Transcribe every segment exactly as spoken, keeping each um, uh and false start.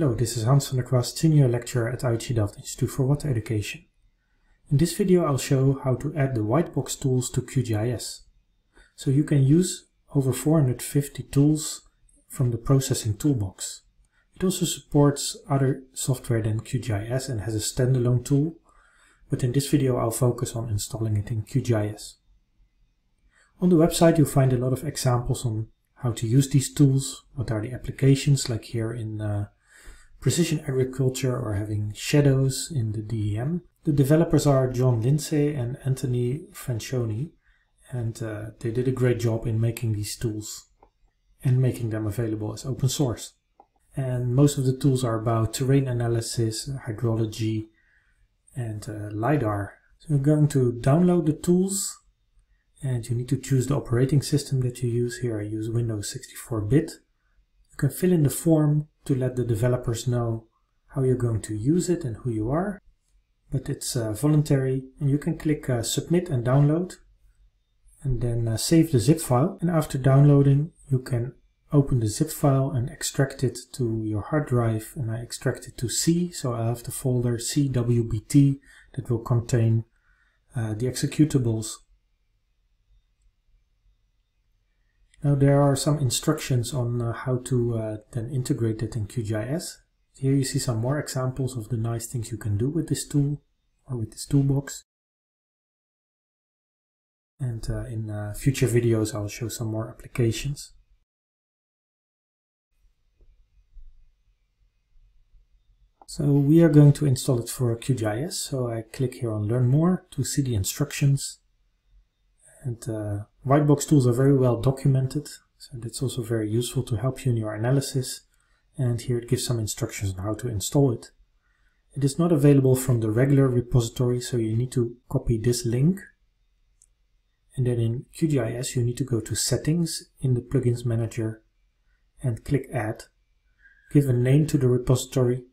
Hello, this is Hans van der Kwast, Senior Lecturer at I H E Delft Institute for Water Education. In this video I'll show how to add the white box tools to Q G I S. So you can use over four hundred fifty tools from the processing toolbox. It also supports other software than Q G I S and has a standalone tool, but in this video I'll focus on installing it in Q G I S. On the website you'll find a lot of examples on how to use these tools, what are the applications, like here in uh, precision agriculture or having shadows in the D E M. The developers are John Lindsay and Anthony Franchoni, and uh, they did a great job in making these tools and making them available as open source. And most of the tools are about terrain analysis, hydrology, and uh, LiDAR. So I'm going to download the tools, and you need to choose the operating system that you use. Here I use Windows sixty-four bit. You can fill in the form to let the developers know how you're going to use it and who you are, but it's uh, voluntary, and you can click uh, submit and download, and then uh, save the zip file. And after downloading you can open the zip file and extract it to your hard drive, and I extract it to C, so I have the folder C W B T that will contain uh, the executables. Now there are some instructions on uh, how to uh, then integrate it in Q G I S. Here you see some more examples of the nice things you can do with this tool or with this toolbox. And uh, in uh, future videos I'll show some more applications. So we are going to install it for Q G I S, so I click here on Learn More to see the instructions. And uh, Whitebox tools are very well documented, so that's also very useful to help you in your analysis. And here it gives some instructions on how to install it. It is not available from the regular repository, so you need to copy this link. And then in Q G I S you need to go to Settings in the Plugins Manager and click Add. Give a name to the repository.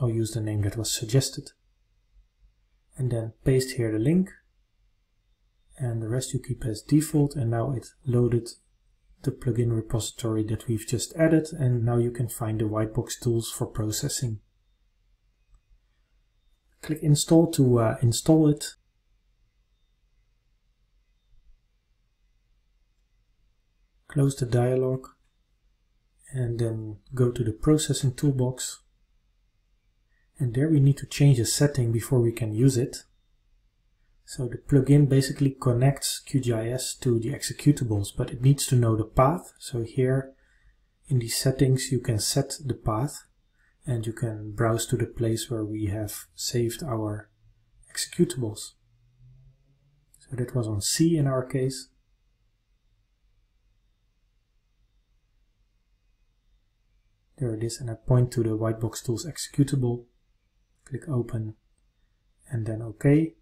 I'll use the name that was suggested. And then paste here the link. And the rest you keep as default, and now it loaded the plugin repository that we've just added, and now you can find the whitebox tools for processing. Click install to uh, install it. Close the dialog and then go to the processing toolbox, and there we need to change a setting before we can use it. So the plugin basically connects Q G I S to the executables, but it needs to know the path. So here in the settings you can set the path, and you can browse to the place where we have saved our executables. So that was on C in our case. There it is, and I point to the Whitebox Tools executable. Click open and then OK.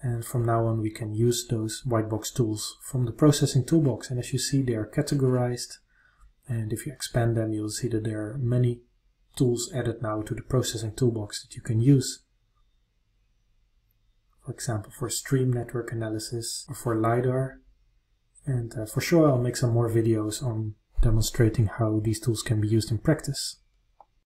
And from now on we can use those whitebox tools from the processing toolbox, and as you see they are categorized, and if you expand them you'll see that there are many tools added now to the processing toolbox that you can use. For example, for stream network analysis or for LiDAR, and uh, for sure I'll make some more videos on demonstrating how these tools can be used in practice.